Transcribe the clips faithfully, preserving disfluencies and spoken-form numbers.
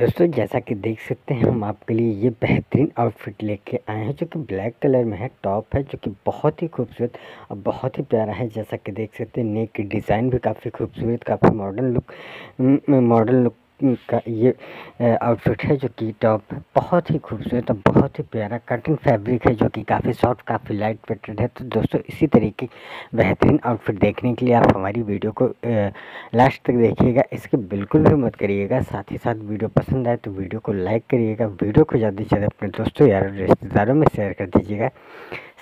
दोस्तों जैसा कि देख सकते हैं हम आपके लिए ये बेहतरीन आउटफिट लेके आए हैं जो कि ब्लैक कलर में है। टॉप है जो कि बहुत ही खूबसूरत और बहुत ही प्यारा है। जैसा कि देख सकते हैं नेक की डिज़ाइन भी काफ़ी खूबसूरत, काफ़ी मॉडर्न लुक मॉडर्न लुक का ये आउटफिट है जो कि टॉप बहुत ही खूबसूरत और बहुत ही प्यारा कटिंग फैब्रिक है जो कि काफ़ी सॉफ्ट, काफ़ी लाइट वेटेड है। तो दोस्तों इसी तरीके की बेहतरीन आउटफिट देखने के लिए आप हमारी वीडियो को लास्ट तक देखिएगा, इसके बिल्कुल भी मत करिएगा। साथ ही साथ वीडियो पसंद आए तो वीडियो को लाइक करिएगा, वीडियो को ज़्यादा से ज़्यादा अपने दोस्तों यार और रिश्तेदारों में शेयर कर दीजिएगा।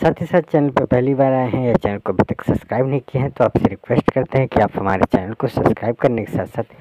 साथ ही साथ चैनल पर पहली बार आए हैं या चैनल को अभी तक सब्सक्राइब नहीं किया है तो आपसे रिक्वेस्ट करते हैं कि आप हमारे चैनल को सब्सक्राइब करने के साथ साथ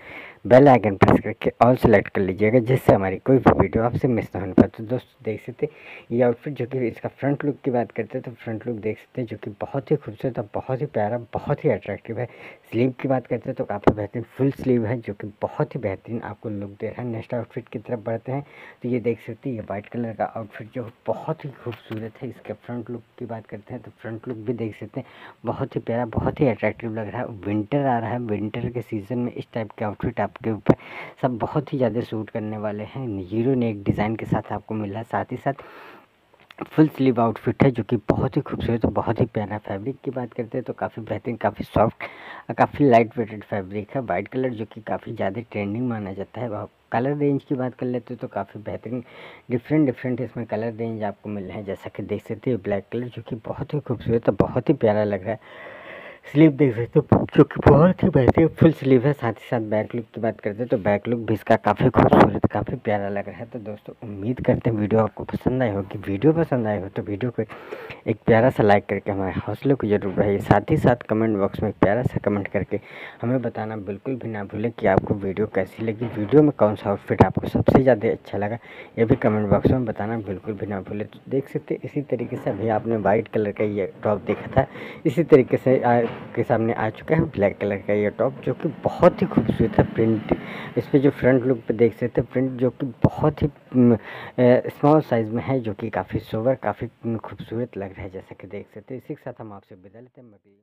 बेल आइकन प्रेस करके ऑल सेलेक्ट कर लीजिएगा, जिससे हमारी कोई भी वीडियो आपसे मिस ना होने पाए। तो दोस्तों देख सकते हैं ये आउटफिट जो कि इसका फ्रंट लुक की बात करते हैं तो फ्रंट लुक देख सकते हैं जो कि बहुत ही खूबसूरत और बहुत ही प्यारा, बहुत ही अट्रैक्टिव है। स्लीव की बात करते हैं तो काफ़ी बेहतरीन फुल स्लीव है जो कि बहुत ही बेहतरीन आपको लुक दे रहा है। नेक्स्ट आउटफिट की तरफ बढ़ते हैं तो ये देख सकते हैं ये वाइट कलर का आउटफिट जो बहुत ही खूबसूरत है। इसके फ्रंट लुक की बात करते हैं तो फ्रंट लुक भी देख सकते हैं बहुत ही प्यारा, बहुत ही अट्रैक्टिव लग रहा है। विंटर आ रहा है, विंटर के सीज़न में इस टाइप के आउटफिट आपके ऊपर सब बहुत ही ज़्यादा सूट करने वाले हैं। जीरो नेक डिज़ाइन के साथ आपको मिल रहा है। साथ ही साथ फुल स्लीव आउटफिट है जो कि बहुत ही खूबसूरत और बहुत ही प्यारा। फैब्रिक की बात करते हैं तो काफ़ी बेहतरीन, काफ़ी सॉफ्ट और काफ़ी लाइट वेटेड फैब्रिक है। वाइट कलर जो कि काफ़ी ज़्यादा ट्रेंडिंग माना जाता है। कलर रेंज की बात कर लेते हैं तो काफ़ी बेहतरीन डिफरेंट डिफरेंट इसमें कलर रेंज आपको मिल रहे हैं। जैसा कि देख सकते हैं ब्लैक कलर जो कि बहुत ही खूबसूरत और बहुत ही प्यारा लग रहा है। स्लीव देख सकते हो जो कि बहुत ही बेहतरीन फुल स्लीव है। साथ ही साथ बैक लुक की बात करते हैं तो बैक लुक भी इसका काफ़ी खूबसूरत, काफ़ी प्यारा लग रहा है। तो दोस्तों उम्मीद करते हैं वीडियो आपको पसंद आई होगी। वीडियो पसंद आई हो तो वीडियो को एक प्यारा सा लाइक करके हमारे हौसले को जरूर बढ़ाइए। साथ ही साथ कमेंट बॉक्स में एक प्यारा सा कमेंट करके हमें बताना बिल्कुल भी ना भूलें कि आपको वीडियो कैसी लगी, वीडियो में कौन सा आउटफिट आपको सबसे ज़्यादा अच्छा लगा, ये भी कमेंट बॉक्स में बताना बिल्कुल भी ना भूलें। तो देख सकते इसी तरीके से अभी आपने वाइट कलर का ये टॉप देखा था, इसी तरीके से के सामने आ चुका है ब्लैक कलर का ये टॉप जो कि बहुत ही खूबसूरत है। प्रिंट इस पर जो फ्रंट लुक पे देख सकते हैं प्रिंट जो कि बहुत ही स्मॉल साइज़ में है जो कि काफ़ी सोवर, काफ़ी खूबसूरत लग रहा है। जैसा कि देख सकते हैं इसी के साथ हम आपसे विदा लेते हैं।